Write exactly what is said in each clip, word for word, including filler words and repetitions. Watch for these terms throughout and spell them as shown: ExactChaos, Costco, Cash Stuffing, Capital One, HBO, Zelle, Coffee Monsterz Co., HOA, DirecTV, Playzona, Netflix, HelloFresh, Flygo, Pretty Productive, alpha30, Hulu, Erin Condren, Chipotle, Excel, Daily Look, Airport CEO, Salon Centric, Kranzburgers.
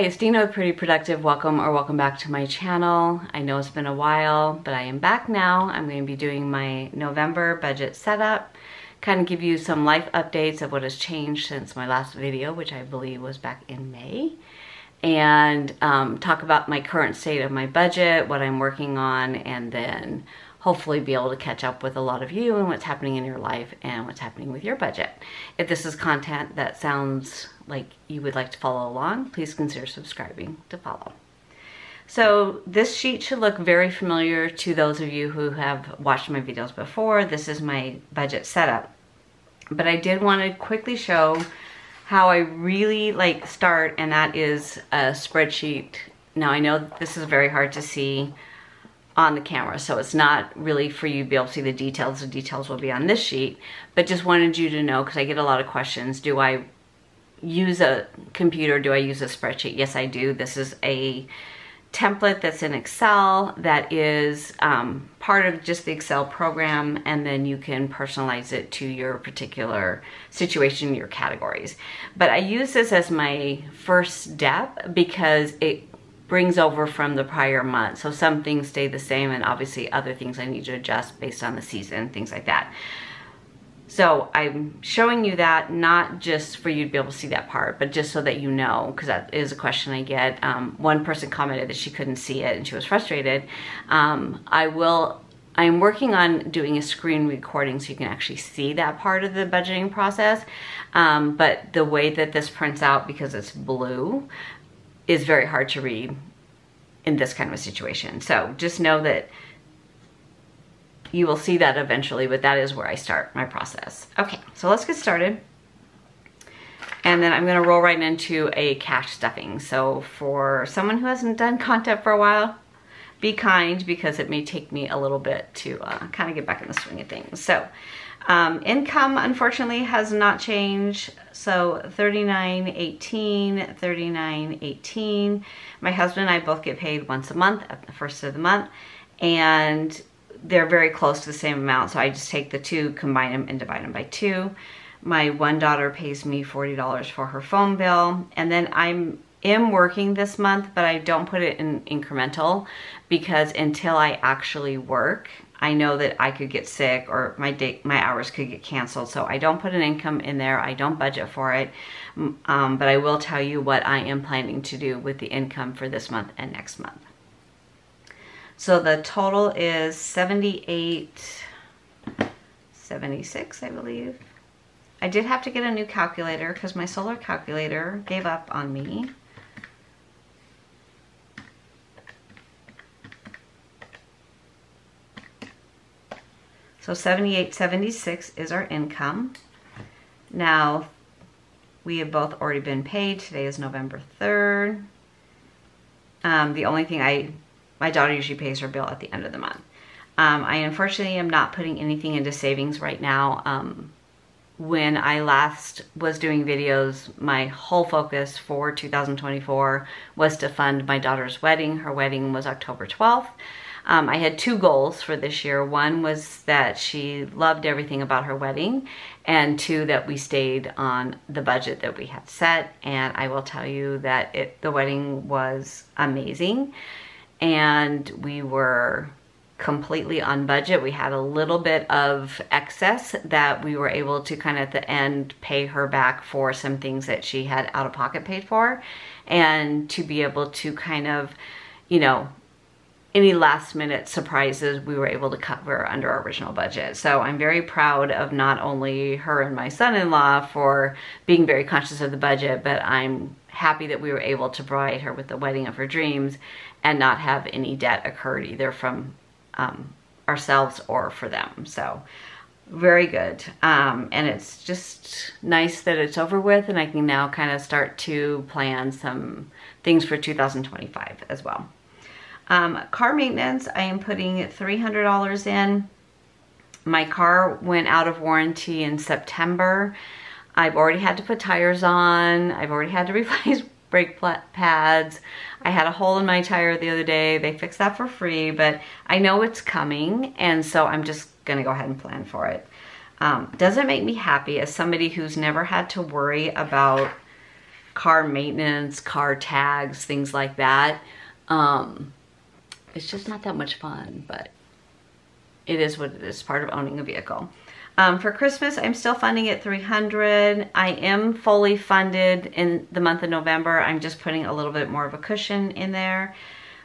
Hi, it's Deanna with Pretty Productive. Welcome or welcome back to my channel. I know it's been a while, but I am back now. I'm going to be doing my November budget setup, kind of give you some life updates of what has changed since my last video, which I believe was back in May, and um, talk about my current state of my budget, what I'm working on, and then hopefully be able to catch up with a lot of you and what's happening in your life and what's happening with your budget. If this is content that sounds like you would like to follow along, please consider subscribing to follow. So this sheet should look very familiar to those of you who have watched my videos before. This is my budget setup. But I did want to quickly show how I really like start, and that is a spreadsheet. Now I know this is very hard to see on the camera, so it's not really for you to be able to see the details. The details will be on this sheet, but just wanted you to know, because I get a lot of questions, do I use a computer, do I use a spreadsheet? Yes, I do. This is a template that's in Excel that is um, part of just the Excel program, and then you can personalize it to your particular situation, your categories. But I use this as my first step because it brings over from the prior month. So some things stay the same, and obviously other things I need to adjust based on the season, things like that. So I'm showing you that not just for you to be able to see that part, but just so that you know, because that is a question I get. Um, one person commented that she couldn't see it and she was frustrated. Um, I will, I'm working on doing a screen recording so you can actually see that part of the budgeting process. Um, but the way that this prints out, because it's blue, is very hard to read in this kind of a situation. So just know that you will see that eventually, but that is where I start my process. Okay, so let's get started. And then I'm gonna roll right into a cash stuffing. So for someone who hasn't done content for a while, be kind, because it may take me a little bit to uh, kind of get back in the swing of things. So um, income, unfortunately, has not changed. So thirty-nine eighteen, thirty-nine eighteen. My husband and I both get paid once a month at the first of the month, and they're very close to the same amount, so I just take the two, combine them, and divide them by two. My one daughter pays me forty dollars for her phone bill, and then I'm am working this month, but I don't put it in incremental, because until I actually work, I know that I could get sick or my day, my hours could get canceled, so I don't put an income in there. I don't budget for it, um, but I will tell you what I am planning to do with the income for this month and next month. So the total is seventy-eight, seventy-six, I believe. I did have to get a new calculator because my solar calculator gave up on me. So seventy-eight seventy-six is our income. Now, we have both already been paid. Today is November third. Um, the only thing I, my daughter usually pays her bill at the end of the month. Um, I unfortunately am not putting anything into savings right now. Um, when I last was doing videos, my whole focus for two thousand twenty-four was to fund my daughter's wedding. Her wedding was October twelfth. Um, I had two goals for this year. One was that she loved everything about her wedding, and two, that we stayed on the budget that we had set. And I will tell you that it, the wedding was amazing, and we were completely on budget. We had a little bit of excess that we were able to kind of at the end pay her back for some things that she had out of pocket paid for, and to be able to kind of, you know, any last minute surprises we were able to cover under our original budget. So I'm very proud of not only her and my son-in-law for being very conscious of the budget, but I'm happy that we were able to provide her with the wedding of her dreams and not have any debt occurred either from um, ourselves or for them. So very good. Um, and it's just nice that it's over with, and I can now kind of start to plan some things for two thousand twenty-five as well. Um, car maintenance, I am putting three hundred dollars in. My car went out of warranty in September. I've already had to put tires on. I've already had to replace brake pads. I had a hole in my tire the other day. They fixed that for free, but I know it's coming, and so I'm just gonna go ahead and plan for it. Um, doesn't make me happy as somebody who's never had to worry about car maintenance, car tags, things like that. Um, it's just not that much fun, but it is what it is, part of owning a vehicle. Um, for Christmas, I'm still funding at three hundred dollars. I am fully funded in the month of November. I'm just putting a little bit more of a cushion in there.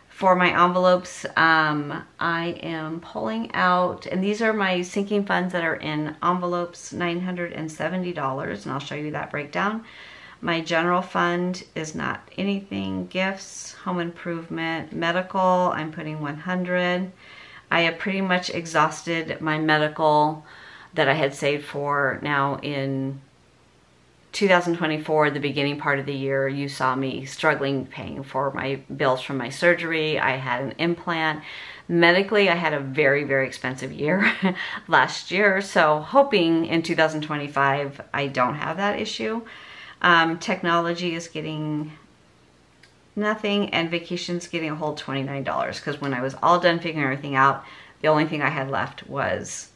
For my envelopes, um, I am pulling out, and these are my sinking funds that are in envelopes, nine hundred seventy dollars, and I'll show you that breakdown. My general fund is not anything, gifts, home improvement, medical, I'm putting one hundred dollars. I have pretty much exhausted my medical that I had saved for now in two thousand twenty-four, the beginning part of the year. You saw me struggling paying for my bills from my surgery. I had an implant. Medically, I had a very, very expensive year last year. So hoping in two thousand twenty-five, I don't have that issue. Um, technology is getting nothing, and vacation's getting a whole twenty-nine dollars, because when I was all done figuring everything out, the only thing I had left was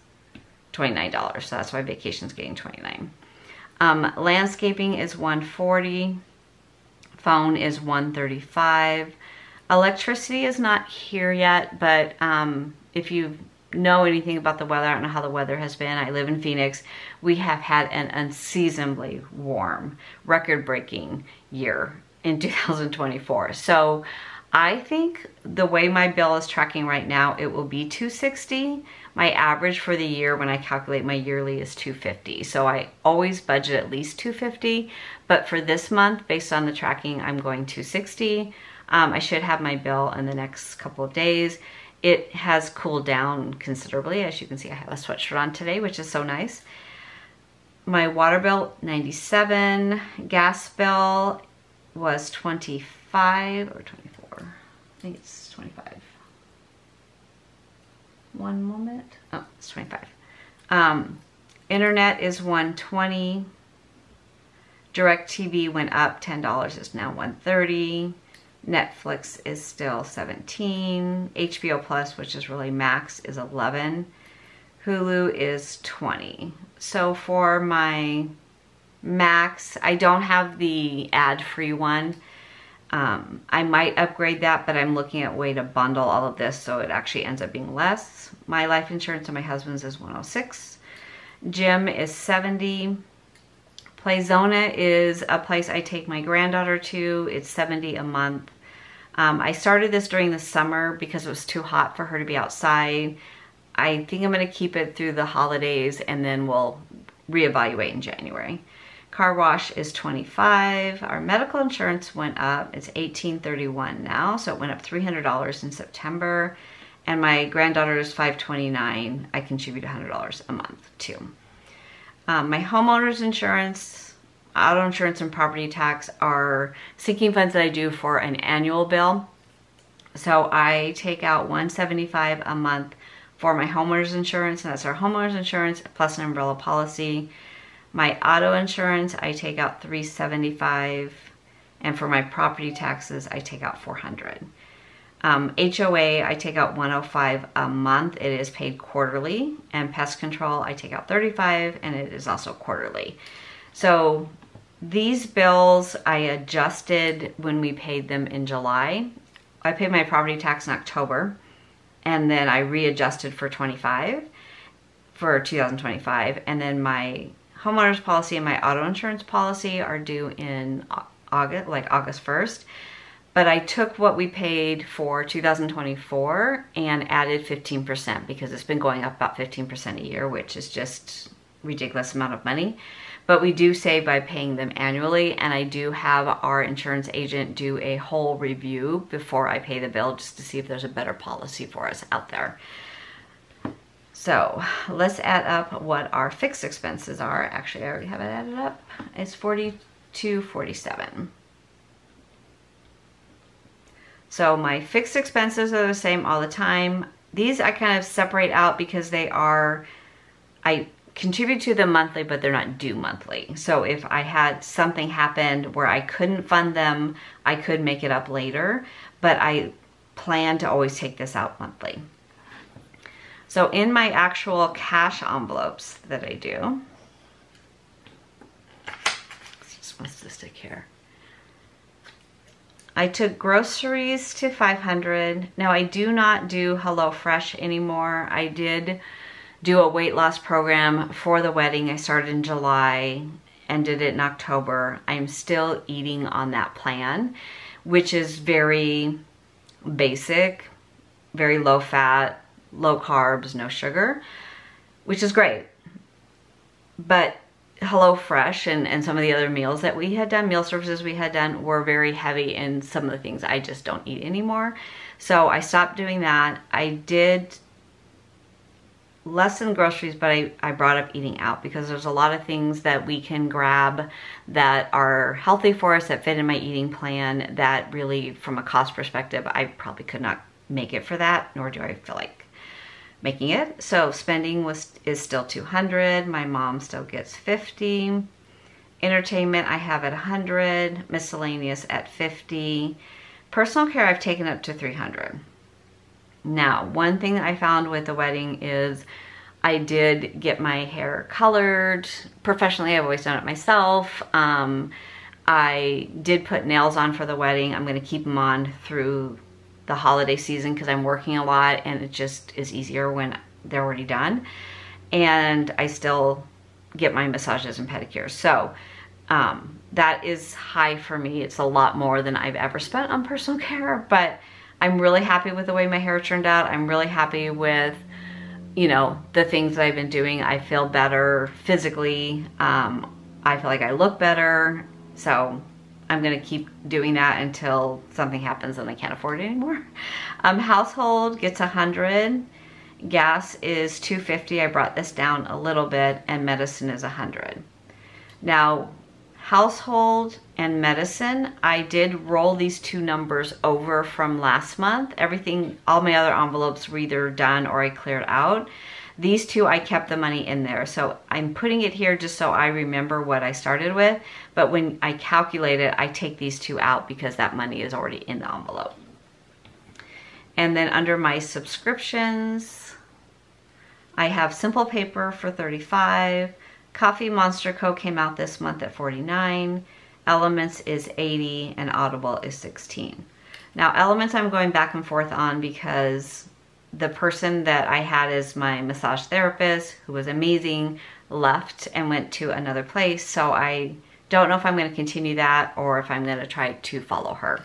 twenty-nine dollars, so that's why vacation's getting twenty-nine. Um, landscaping is one forty, phone is one thirty-five. Electricity is not here yet, but um, if you know anything about the weather, I don't know how the weather has been. I live in Phoenix. We have had an unseasonably warm, record-breaking year in two thousand twenty-four. So I think the way my bill is tracking right now, it will be two sixty. My average for the year when I calculate my yearly is two fifty. So I always budget at least two fifty, but for this month, based on the tracking, I'm going two sixty. Um, I should have my bill in the next couple of days. It has cooled down considerably. As you can see, I have a sweatshirt on today, which is so nice. My water bill, ninety-seven. Gas bill was twenty-five or twenty-five. I think it's twenty-five. One moment. Oh, it's twenty-five. Um, internet is one twenty. DirecTV went up ten dollars. It's now one thirty. Netflix is still seventeen. H B O Plus, which is really Max, is eleven. Hulu is twenty. So for my Max, I don't have the ad-free one. Um, I might upgrade that, but I'm looking at way to bundle all of this so it actually ends up being less. My life insurance and my husband's is one oh six. Gym is seventy. Playzona is a place I take my granddaughter to. It's seventy a month. Um, I started this during the summer because it was too hot for her to be outside. I think I'm going to keep it through the holidays, and then we'll reevaluate in January. Car wash is twenty-five. Our medical insurance went up. It's eighteen thirty-one now, so it went up three hundred dollars in September. And my granddaughter is five twenty-nine. I contribute one hundred dollars a month too. Um, my homeowner's insurance, auto insurance, and property tax are sinking funds that I do for an annual bill. So I take out one seventy-five a month for my homeowner's insurance, and that's our homeowner's insurance plus an umbrella policy. My auto insurance, I take out three seventy-five, and for my property taxes, I take out four hundred. Um, H O A, I take out one oh five a month. It is paid quarterly, and pest control, I take out thirty-five, and it is also quarterly. So these bills I adjusted when we paid them in July. I paid my property tax in October, and then I readjusted for twenty-five for two thousand twenty-five, and then my homeowner's policy and my auto insurance policy are due in August, like August first. But I took what we paid for two thousand twenty-four and added fifteen percent, because it's been going up about fifteen percent a year, which is just a ridiculous amount of money. But we do save by paying them annually, and I do have our insurance agent do a whole review before I pay the bill, just to see if there's a better policy for us out there. So let's add up what our fixed expenses are. Actually, I already have it added up. It's forty-two forty-seven. So my fixed expenses are the same all the time. These I kind of separate out because they are, I contribute to them monthly, but they're not due monthly. So if I had something happen where I couldn't fund them, I could make it up later, but I plan to always take this out monthly. So in my actual cash envelopes that I do, it just wants to stick here. I took groceries to five hundred. Now I do not do HelloFresh anymore. I did do a weight loss program for the wedding. I started in July and did it in October. I'm still eating on that plan, which is very basic, very low fat, low carbs, no sugar, which is great. But HelloFresh and, and some of the other meals that we had done, meal services we had done, were very heavy in some of the things I just don't eat anymore. So I stopped doing that. I did less than groceries, but I, I brought up eating out because there's a lot of things that we can grab that are healthy for us, that fit in my eating plan, that really from a cost perspective, I probably could not make it for that, nor do I feel like making it. So spending was is still two hundred. My mom still gets fifty. Entertainment I have at one hundred. Miscellaneous at fifty. Personal care I've taken up to three hundred. Now, one thing I found with the wedding is I did get my hair colored. Professionally, I've always done it myself. Um, I did put nails on for the wedding. I'm going to keep them on through the holiday season because I'm working a lot and it just is easier when they're already done. And I still get my massages and pedicures. So um, that is high for me. It's a lot more than I've ever spent on personal care, but I'm really happy with the way my hair turned out. I'm really happy with, you know, the things that I've been doing. I feel better physically. Um, I feel like I look better. So I'm gonna keep doing that until something happens and I can't afford it anymore. Um, household gets one hundred. Gas is two fifty. I brought this down a little bit, and medicine is one hundred. Now, household and medicine, I did roll these two numbers over from last month. Everything, all my other envelopes were either done or I cleared out. These two, I kept the money in there. So I'm putting it here just so I remember what I started with. But when I calculate it, I take these two out because that money is already in the envelope. And then under my subscriptions, I have Simple Paper for thirty-five. Coffee Monsterz Co. came out this month at forty-nine. Elements is eighty and Audible is sixteen. Now Elements I'm going back and forth on because the person that I had as my massage therapist, who was amazing, left and went to another place. So I don't know if I'm going to continue that or if I'm going to try to follow her.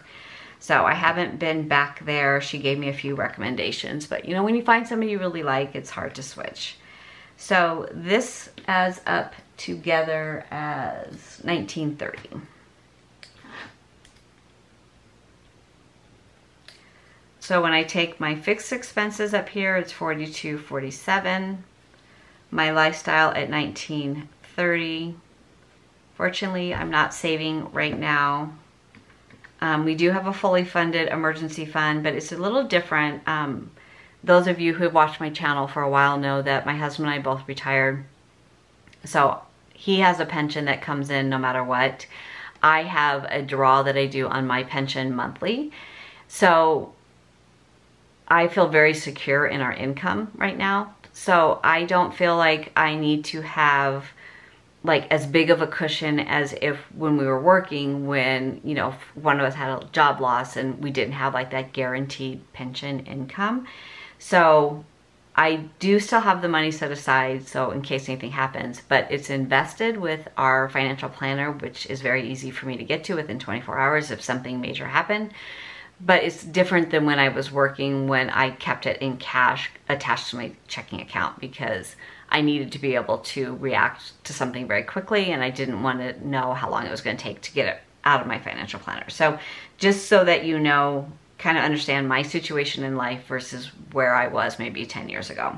So I haven't been back there. She gave me a few recommendations, but you know, when you find somebody you really like, it's hard to switch. So this adds up together as nineteen thirty. So when I take my fixed expenses up here, it's forty-two forty-seven. My lifestyle at nineteen thirty. Fortunately, I'm not saving right now. Um, we do have a fully funded emergency fund, but it's a little different. Um, those of you who have watched my channel for a while know that my husband and I both retired. So he has a pension that comes in no matter what. I have a draw that I do on my pension monthly. So I feel very secure in our income right now. So I don't feel like I need to have like as big of a cushion as if when we were working, when, you know, one of us had a job loss and we didn't have like that guaranteed pension income. So I do still have the money set aside, so in case anything happens, but it's invested with our financial planner, which is very easy for me to get to within twenty-four hours if something major happened. But it's different than when I was working, when I kept it in cash attached to my checking account because I needed to be able to react to something very quickly and I didn't want to know how long it was going to take to get it out of my financial planner. So just so that you know, kind of understand my situation in life versus where I was maybe ten years ago.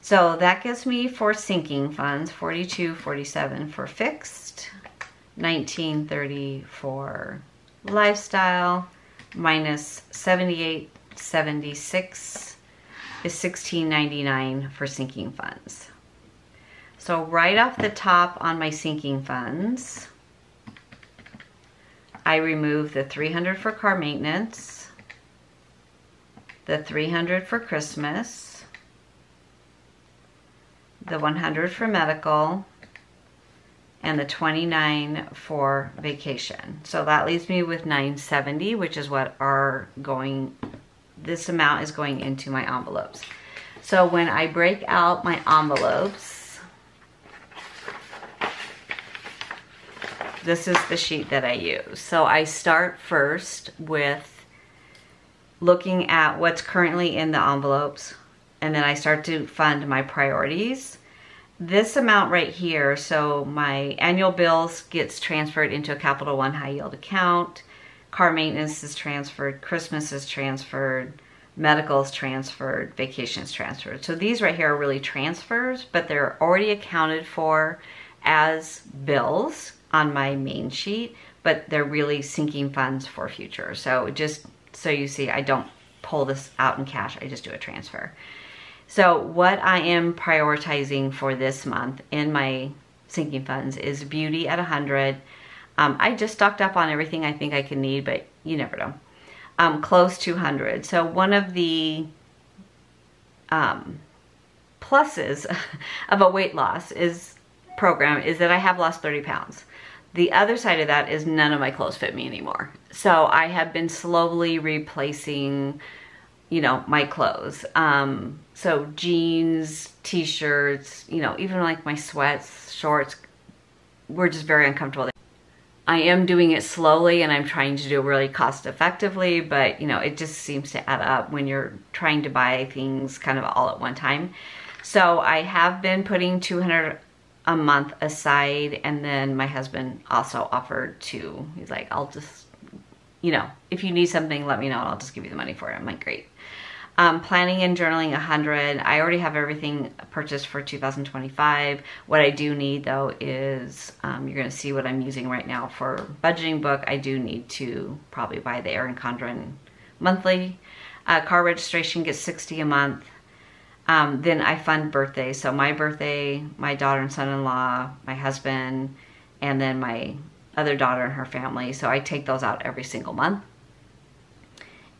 So that gives me for sinking funds, forty-two forty-seven for fixed, nineteen thirty for lifestyle, minus seventy-eight seventy-six is sixteen ninety-nine for sinking funds. So right off the top on my sinking funds, I remove the three hundred for car maintenance, the three hundred for Christmas, the one hundred for medical, and the twenty-nine for vacation. So that leaves me with nine seventy, which is what are going, this amount is going into my envelopes. So when I break out my envelopes, this is the sheet that I use. So I start first with looking at what's currently in the envelopes, and then I start to fund my priorities. This amount right here, so my annual bills gets transferred into a Capital One high yield account, car maintenance is transferred, Christmas is transferred, medical is transferred, vacation is transferred. So these right here are really transfers, but they're already accounted for as bills on my main sheet, but they're really sinking funds for future. So just so you see, I don't pull this out in cash, I just do a transfer. So what I am prioritizing for this month in my sinking funds is beauty at one hundred. Um, I just stocked up on everything I think I can need, but you never know. Um, clothes two hundred. So one of the um, pluses of a weight loss is program is that I have lost thirty pounds. The other side of that is none of my clothes fit me anymore. So I have been slowly replacing, you know, my clothes. Um, so jeans, t-shirts, you know, even like my sweats, shorts, we're just very uncomfortable. I am doing it slowly and I'm trying to do it really cost effectively, but you know, it just seems to add up when you're trying to buy things kind of all at one time. So I have been putting two hundred a month aside, and then my husband also offered to, he's like, I'll just, you know, if you need something, let me know and I'll just give you the money for it. I'm like, great. Um, planning and journaling one hundred. I already have everything purchased for two thousand twenty-five. What I do need though is, um, you're going to see what I'm using right now for budgeting book. I do need to probably buy the Erin Condren monthly. Uh, car registration gets sixty a month. Um, then I fund birthdays. So my birthday, my daughter and son-in-law, my husband, and then my other daughter and her family. So I take those out every single month.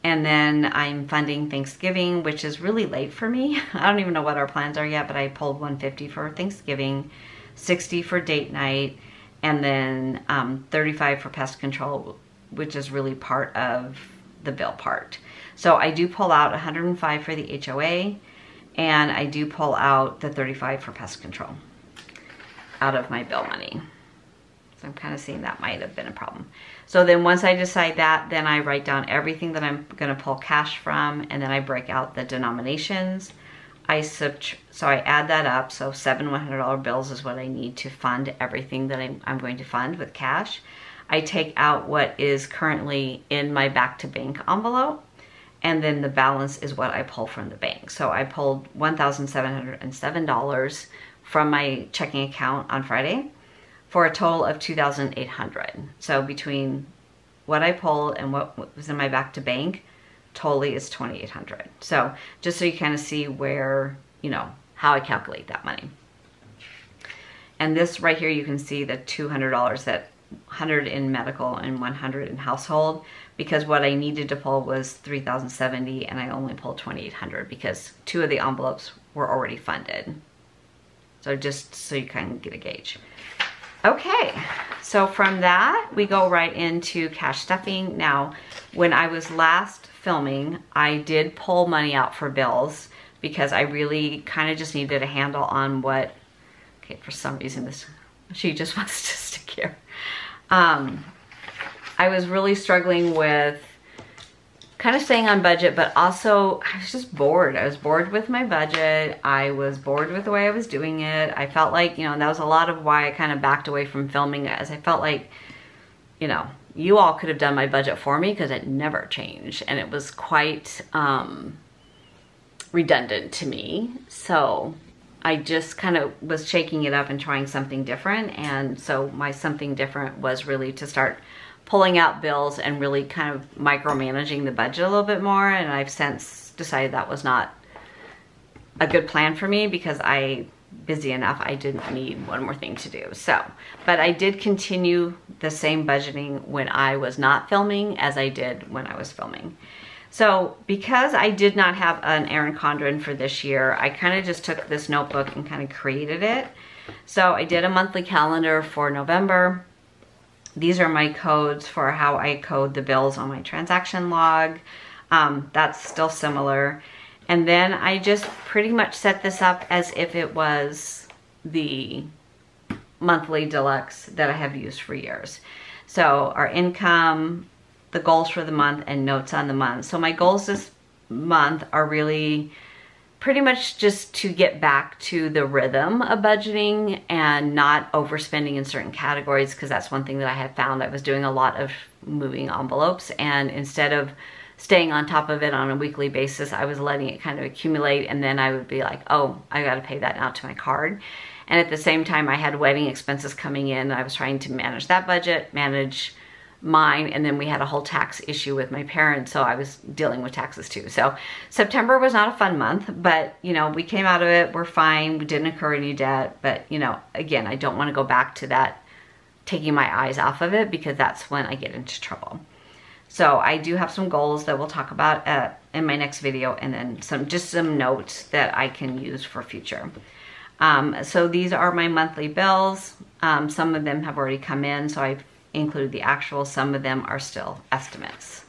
And then I'm funding Thanksgiving, which is really late for me. I don't even know what our plans are yet, but I pulled one fifty for Thanksgiving, sixty for date night, and then um, thirty-five for pest control, which is really part of the bill part. So I do pull out one hundred five for the H O A, and I do pull out the thirty-five for pest control out of my bill money. So I'm kind of seeing that might have been a problem. So then once I decide that, then I write down everything that I'm going to pull cash from, and then I break out the denominations. I subtr So I add that up. So seven one hundred dollar bills is what I need to fund everything that I'm, I'm going to fund with cash. I take out what is currently in my back to bank envelope, and then the balance is what I pull from the bank. So I pulled one thousand seven hundred seven dollars from my checking account on Friday, for a total of two thousand eight hundred dollars. So between what I pulled and what was in my back to bank, totally is twenty-eight hundred dollars. So just so you kind of see where, you know, how I calculate that money. And this right here, you can see the two hundred dollars, that one hundred dollars in medical and one hundred dollars in household, because what I needed to pull was three thousand seventy dollars and I only pulled twenty-eight hundred dollars because two of the envelopes were already funded. So just so you kind of get a gauge. Okay, so from that, we go right into cash stuffing. Now, when I was last filming, I did pull money out for bills because I really kind of just needed a handle on what, okay, for some reason, this she just wants to stick here. Um, I was really struggling with kind of staying on budget, but also I was just bored. I was bored with my budget. I was bored with the way I was doing it. I felt like, you know, and that was a lot of why I kind of backed away from filming, as I felt like, you know, you all could have done my budget for me because it never changed. And it was quite um, redundant to me. So I just kind of was shaking it up and trying something different. And so my something different was really to start pulling out bills and really kind of micromanaging the budget a little bit more. And I've since decided that was not a good plan for me because I, busy enough, I didn't need one more thing to do. So, but I did continue the same budgeting when I was not filming as I did when I was filming. So because I did not have an Erin Condren for this year, I kind of just took this notebook and kind of created it. So I did a monthly calendar for November. These are my codes for how I code the bills on my transaction log. Um, that's still similar. And then I just pretty much set this up as if it was the monthly deluxe that I have used for years. So our income, the goals for the month, and notes on the month. So my goals this month are really pretty much just to get back to the rhythm of budgeting and not overspending in certain categories, because that's one thing that I had found. I was doing a lot of moving envelopes, and instead of staying on top of it on a weekly basis, I was letting it kind of accumulate, and then I would be like, oh, I gotta pay that out to my card. And at the same time, I had wedding expenses coming in, and I was trying to manage that budget, manage mine, and then we had a whole tax issue with my parents, so I was dealing with taxes too. So September was not a fun month, but you know, we came out of it, we're fine, we didn't incur any debt, but you know, again, I don't want to go back to that, taking my eyes off of it, because that's when I get into trouble. So I do have some goals that we'll talk about uh, in my next video, and then some, just some notes that I can use for future. Um, so these are my monthly bills. Um, some of them have already come in, so I've include the actual, some of them are still estimates.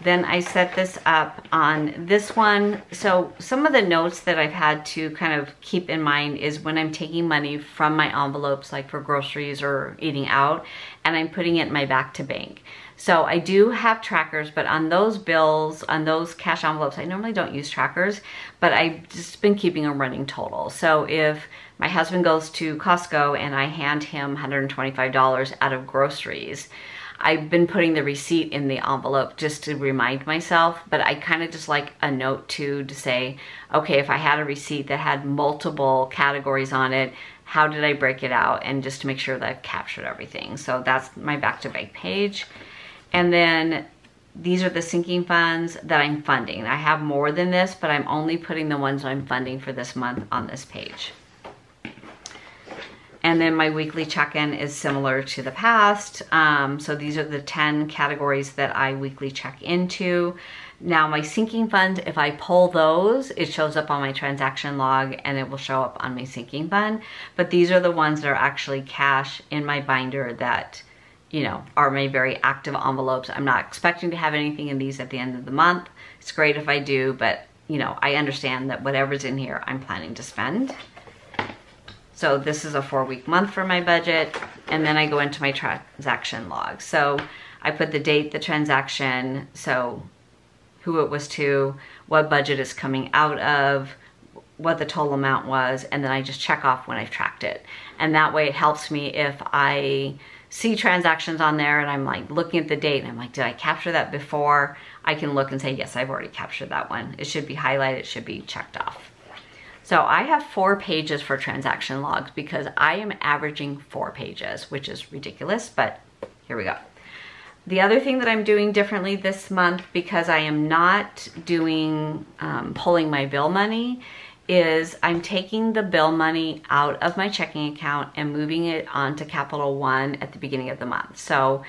Then I set this up on this one. So some of the notes that I've had to kind of keep in mind is when I'm taking money from my envelopes, like for groceries or eating out, and I'm putting it in my back to bank. So I do have trackers, but on those bills, on those cash envelopes, I normally don't use trackers, but I've just been keeping a running total. So if my husband goes to Costco and I hand him one hundred twenty-five dollars out of groceries, I've been putting the receipt in the envelope just to remind myself, but I kind of just like a note too to say, okay, if I had a receipt that had multiple categories on it, how did I break it out? And just to make sure that I've captured everything. So that's my back to bank page. And then these are the sinking funds that I'm funding. I have more than this, but I'm only putting the ones I'm funding for this month on this page. And then my weekly check-in is similar to the past. Um, so these are the ten categories that I weekly check into. Now my sinking funds, if I pull those, it shows up on my transaction log and it will show up on my sinking fund. But these are the ones that are actually cash in my binder that, you know, are my very active envelopes. I'm not expecting to have anything in these at the end of the month. It's great if I do, but you know, I understand that whatever's in here, I'm planning to spend. So this is a four week month for my budget. And then I go into my transaction log. So I put the date, the transaction, so who it was to, what budget is coming out of, what the total amount was, and then I just check off when I've tracked it. And that way it helps me if I see transactions on there and I'm like looking at the date and I'm like, did I capture that before? I can look and say, yes, I've already captured that one. It should be highlighted, it should be checked off. So I have four pages for transaction logs because I am averaging four pages, which is ridiculous, but here we go. The other thing that I'm doing differently this month, because I am not doing, um, pulling my bill money, is I'm taking the bill money out of my checking account and moving it onto Capital One at the beginning of the month. So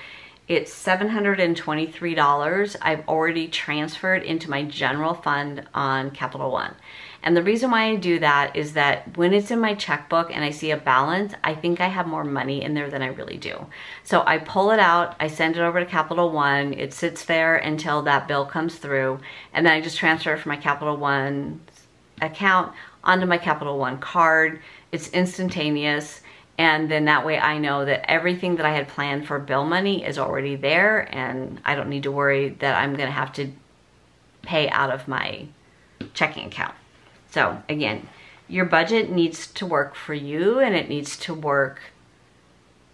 it's seven hundred twenty-three dollars I've already transferred into my general fund on Capital One. And the reason why I do that is that when it's in my checkbook and I see a balance, I think I have more money in there than I really do. So I pull it out, I send it over to Capital One, it sits there until that bill comes through, and then I just transfer it from my Capital One account onto my Capital One card. It's instantaneous, and then that way I know that everything that I had planned for bill money is already there, and I don't need to worry that I'm gonna have to pay out of my checking account. So again, your budget needs to work for you, and it needs to work,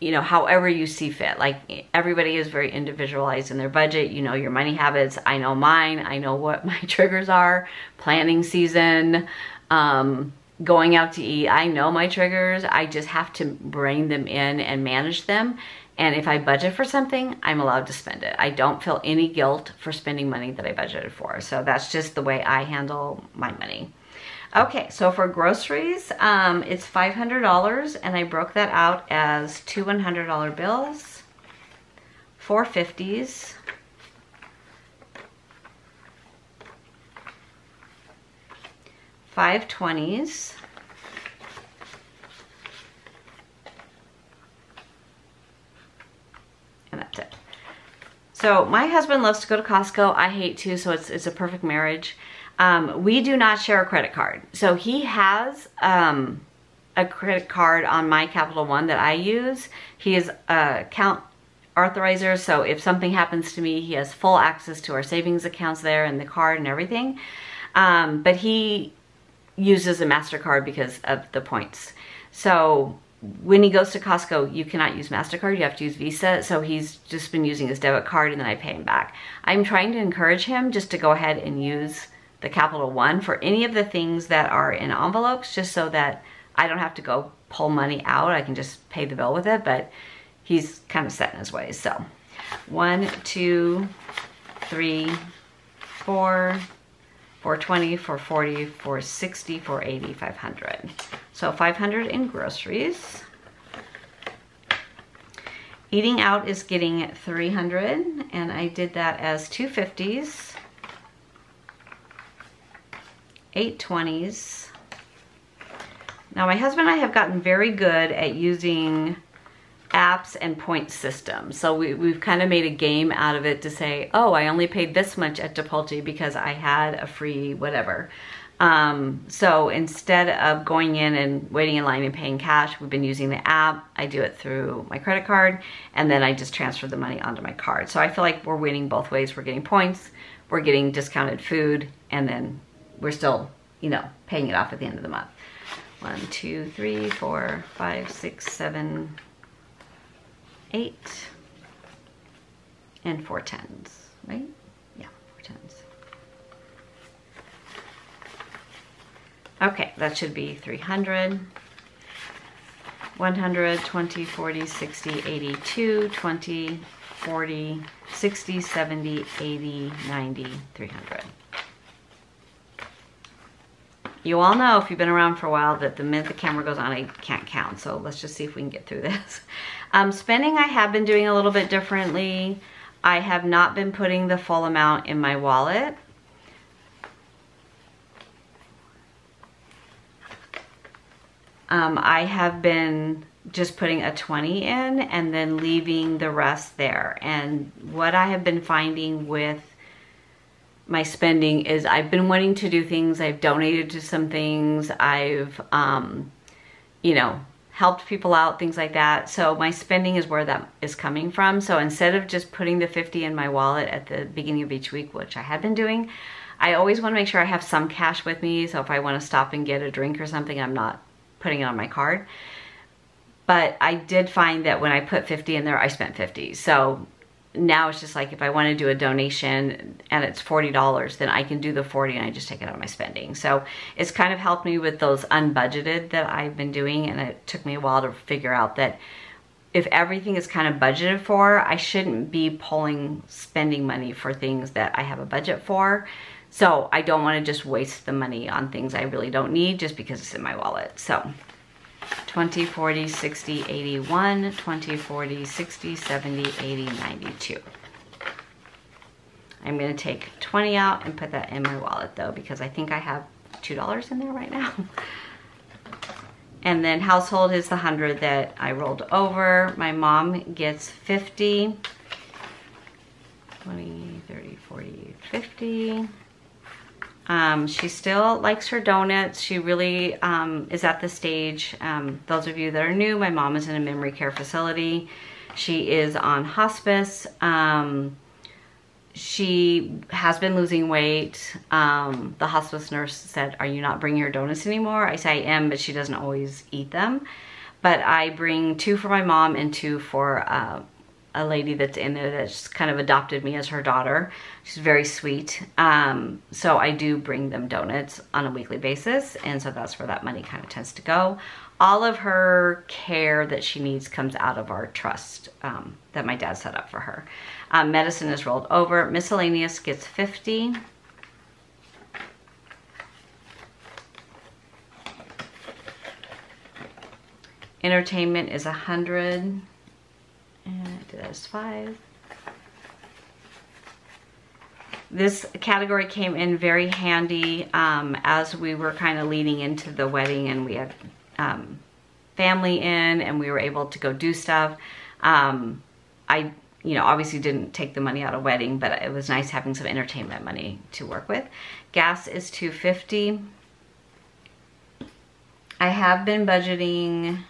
you know, however you see fit. Like, everybody is very individualized in their budget. You know your money habits, I know mine, I know what my triggers are, planning season, um, going out to eat, I know my triggers. I just have to bring them in and manage them. And if I budget for something, I'm allowed to spend it. I don't feel any guilt for spending money that I budgeted for. So that's just the way I handle my money. Okay, so for groceries, um, it's five hundred dollars, and I broke that out as two one hundred dollar bills, four fifties, five twenties, So my husband loves to go to Costco. I hate to, so it's, it's a perfect marriage. Um, we do not share a credit card. So he has um, a credit card on my Capital One that I use. He is a account authorizer, so if something happens to me, he has full access to our savings accounts there and the card and everything. Um, but he uses a MasterCard because of the points. So when he goes to Costco, you cannot use MasterCard, you have to use Visa, so he's just been using his debit card and then I pay him back. I'm trying to encourage him just to go ahead and use the Capital One for any of the things that are in envelopes, just so that I don't have to go pull money out, I can just pay the bill with it, but he's kind of set in his ways, so. One, two, three, four, four twenty, four forty, four sixty, four eighty, five hundred. So five hundred in groceries. Eating out is getting three hundred, and I did that as two fifties, eight twenties. Now my husband and I have gotten very good at using apps and point systems. So we, we've kind of made a game out of it to say, oh, I only paid this much at Chipotle because I had a free whatever. Um, so instead of going in and waiting in line and paying cash, we've been using the app. I do it through my credit card, and then I just transfer the money onto my card. So I feel like we're winning both ways. We're getting points, we're getting discounted food, and then we're still, you know, paying it off at the end of the month. One, two, three, four, five, six, seven, eight, and four tens, right? Yeah, four tens. Okay, that should be three hundred, one hundred, twenty, forty, sixty, eighty-two, twenty, forty, sixty, seventy, eighty, ninety, three hundred. You all know, if you've been around for a while, that the minute the camera goes on, I can't count. So let's just see if we can get through this. Um, spending, I have been doing a little bit differently. I have not been putting the full amount in my wallet. Um, I have been just putting a twenty in and then leaving the rest there. And what I have been finding with my spending is I've been wanting to do things, I've donated to some things, I've, um, you know, helped people out, things like that. So my spending is where that is coming from. So instead of just putting the fifty in my wallet at the beginning of each week, which I had been doing, I always want to make sure I have some cash with me. So if I want to stop and get a drink or something, I'm not putting it on my card. But I did find that when I put fifty in there, I spent fifty. So now it's just like, if I want to do a donation and it's forty dollars, then I can do the forty and I just take it out of my spending. So it's kind of helped me with those unbudgeted that I've been doing, and it took me a while to figure out that if everything is kind of budgeted for, I shouldn't be pulling spending money for things that I have a budget for. So I don't want to just waste the money on things I really don't need just because it's in my wallet. So twenty, forty, sixty, eighty-one, twenty, forty, sixty, seventy, eighty, ninety-two. I'm going to take twenty out and put that in my wallet though, because I think I have two dollars in there right now. And then household is the one hundred that I rolled over. My mom gets fifty. twenty, thirty, forty, fifty. Um, she still likes her donuts. She really um, is at the stage. Um, those of you that are new, my mom is in a memory care facility. She is on hospice. Um, she has been losing weight. Um, the hospice nurse said, are you not bringing her donuts anymore? I say I am, but she doesn't always eat them. But I bring two for my mom and two for uh, a lady that's in there that's kind of adopted me as her daughter. She's very sweet. Um, so I do bring them donuts on a weekly basis. And so that's where that money kind of tends to go. All of her care that she needs comes out of our trust um, that my dad set up for her. Um, medicine is rolled over. Miscellaneous gets fifty. Entertainment is one hundred. And I did that as five. This category came in very handy um, as we were kind of leading into the wedding, and we had um, family in, and we were able to go do stuff. Um, I you know, obviously didn't take the money out of wedding, but it was nice having some entertainment money to work with. Gas is two fifty. I have been budgeting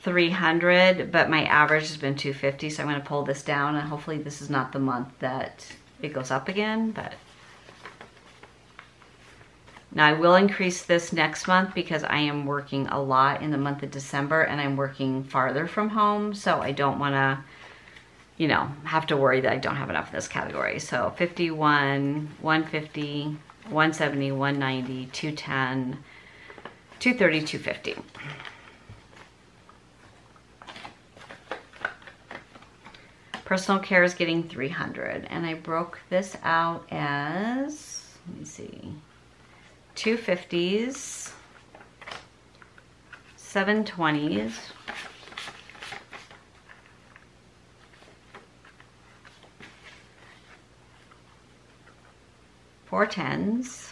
three hundred, but my average has been two fifty, so I'm gonna pull this down, and hopefully this is not the month that it goes up again, but. Now I will increase this next month because I am working a lot in the month of December, and I'm working farther from home, so I don't wanna, you know, have to worry that I don't have enough in this category. So fifty-one, one fifty, one seventy, one ninety, two ten, two thirty, two fifty. Personal care is getting three hundred, and I broke this out as, let me see, two fifties, seven twenties, four tens,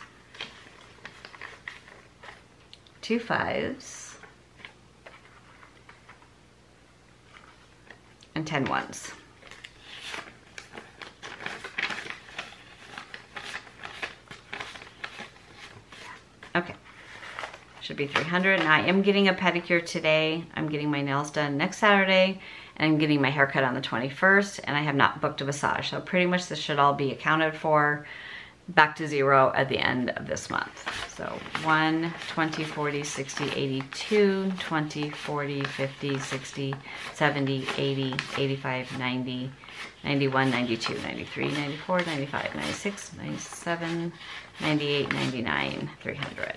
two fives, and ten ones. Okay, should be three hundred. And I am getting a pedicure today. I'm getting my nails done next Saturday, and I'm getting my haircut on the twenty-first, and I have not booked a massage. So pretty much this should all be accounted for, back to zero at the end of this month. So one, twenty, forty, sixty, eighty, two, twenty, forty, fifty, sixty, seventy, eighty, eighty-five, ninety, ninety-one, ninety-two, ninety-three, ninety-four, ninety-five, ninety-six, ninety-seven, ninety-eight, ninety-nine, three hundred.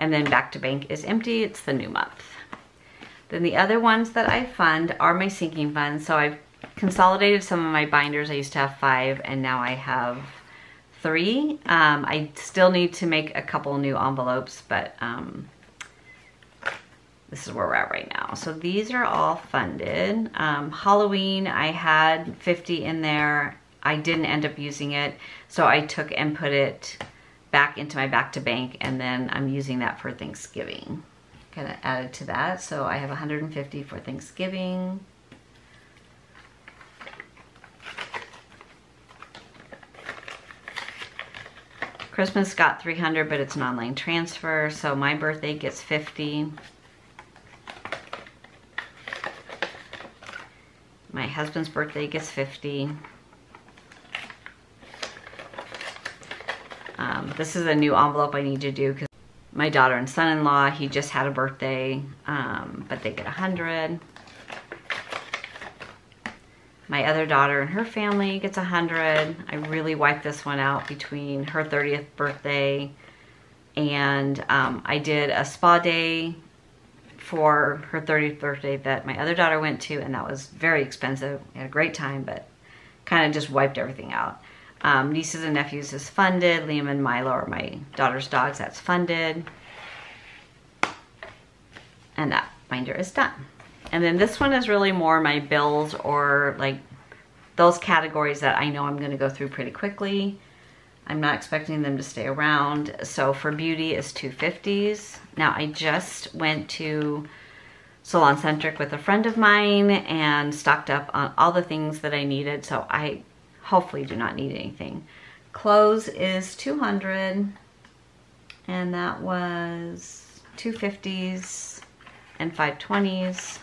And then back to bank is empty. It's the new month. Then the other ones that I fund are my sinking funds. So I've consolidated some of my binders. I used to have five, and now I have three. Um, I still need to make a couple new envelopes, but um, this is where we're at right now. So these are all funded. Um, Halloween, I had fifty in there. I didn't end up using it, so I took and put it back into my back to bank, and then I'm using that for Thanksgiving. Kind of added to that, so I have one hundred fifty for Thanksgiving. Christmas got three hundred, but it's an online transfer, so my birthday gets fifty. My husband's birthday gets fifty. Um, this is a new envelope I need to do because my daughter and son-in-law, he just had a birthday, um, but they get one hundred. My other daughter and her family gets one hundred. I really wiped this one out between her thirtieth birthday, and um, I did a spa day for her thirtieth birthday that my other daughter went to, and that was very expensive. We had a great time, but kind of just wiped everything out. Um, nieces and nephews is funded. Liam and Milo are my daughter's dogs. That's funded. And that binder is done. And then this one is really more my bills, or like those categories that I know I'm gonna go through pretty quickly. I'm not expecting them to stay around. So for beauty is two fifties. Now I just went to Salon Centric with a friend of mine and stocked up on all the things that I needed. So I hopefully do not need anything. Clothes is two hundred, and that was two fifties and five twenties.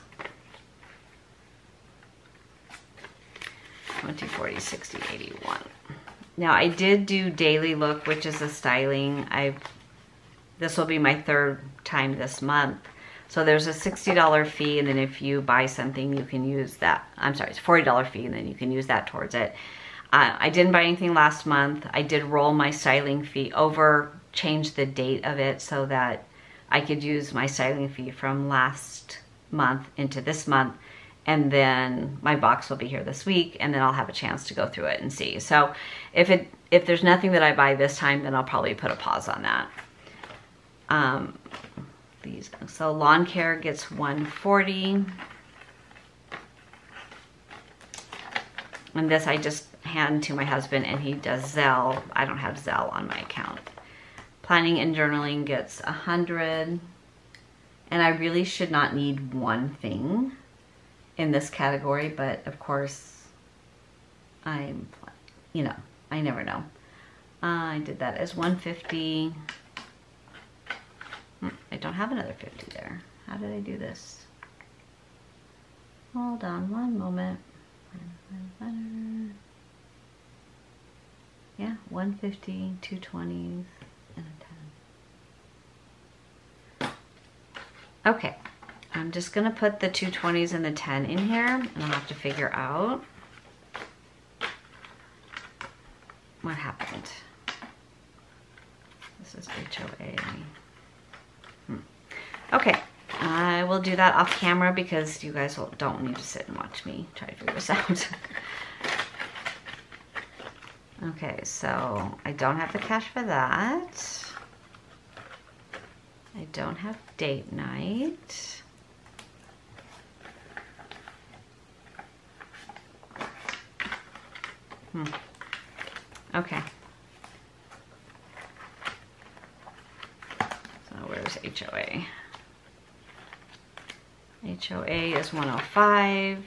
twenty, forty, sixty, eighty-one. Now I did do Daily Look, which is a styling. I've this will be my third time this month. So there's a sixty dollar fee, and then if you buy something, you can use that. I'm sorry, it's a forty dollar fee, and then you can use that towards it. Uh, I didn't buy anything last month. I did roll my styling fee over, change the date of it so that I could use my styling fee from last month into this month. And then my box will be here this week, and then I'll have a chance to go through it and see. So if it if there's nothing that I buy this time, then I'll probably put a pause on that. Um, these so lawn care gets one forty, and this I just hand to my husband, and he does Zelle. I don't have Zelle on my account. Planning and journaling gets one hundred. and I really should not need one thing in this category, but of course, I'm, you know, I never know. Uh, I did that as one fifty. Hmm, I don't have another fifty there. How did I do this? Hold on one moment. Yeah, one fifty, two twenties, and a ten. Okay, I'm just gonna put the two twenties and the ten in here, and I'll have to figure out what happened. This is H O A. Hmm. Okay, I will do that off camera because you guys don't need to sit and watch me try to figure this out. Okay, so I don't have the cash for that. I don't have date night. Hmm. Okay. So where's H O A? H O A is one oh five.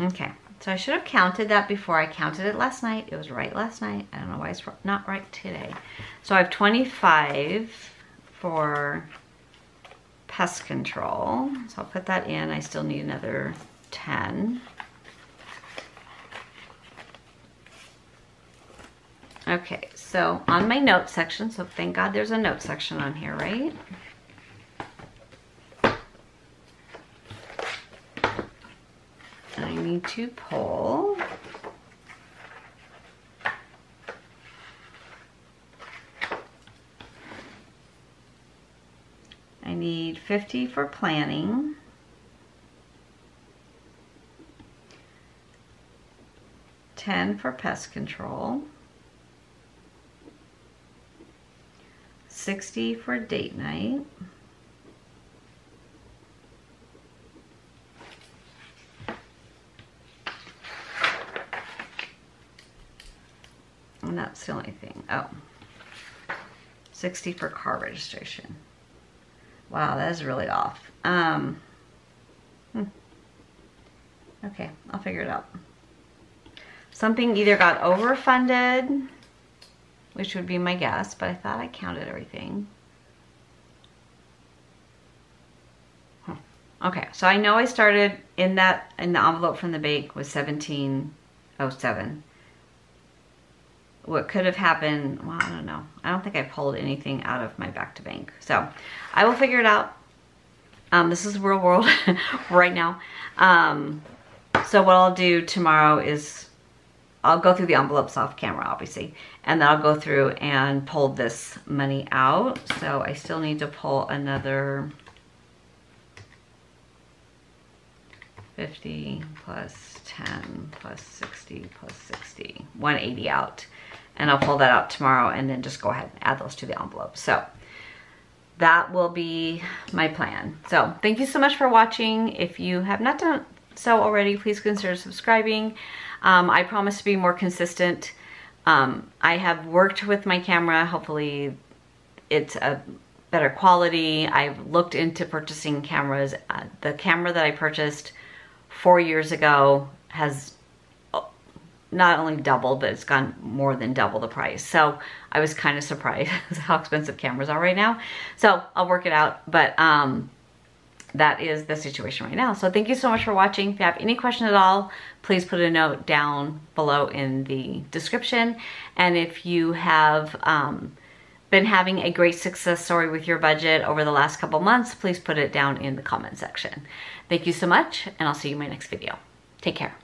Okay, so I should have counted that before. I counted it last night. It was right last night. I don't know why it's not right today. So I have twenty-five for pest control. So I'll put that in. I still need another ten. Okay, so on my note section, so thank God there's a note section on here, right? I need to pull I need fifty for planning, ten for pest control, sixty for date night, and that's the only thing. Oh, sixty for car registration. Wow, that is really off. Um, hmm. Okay, I'll figure it out. Something either got overfunded, which would be my guess, but I thought I counted everything. Huh. Okay, so I know I started in that, in the envelope from the bank was seventeen oh seven. What could have happened, well, I don't know. I don't think I pulled anything out of my back to bank. So I will figure it out. Um, this is real world right now. Um, so what I'll do tomorrow is I'll go through the envelopes off camera, obviously, and then I'll go through and pull this money out. So I still need to pull another fifty plus ten plus sixty plus sixty, one eighty out. And I'll pull that out tomorrow and then just go ahead and add those to the envelope. So that will be my plan. So thank you so much for watching. If you have not done so already, please consider subscribing. Um, I promise to be more consistent. Um, I have worked with my camera. Hopefully it's a better quality. I've looked into purchasing cameras. Uh, the camera that I purchased four years ago has not only doubled, but it's gone more than double the price. So I was kind of surprised how expensive cameras are right now. So I'll work it out, but um, that is the situation right now. So thank you so much for watching. If you have any question at all, please put a note down below in the description. And if you have um, been having a great success story with your budget over the last couple months, please put it down in the comment section. Thank you so much, and I'll see you in my next video. Take care.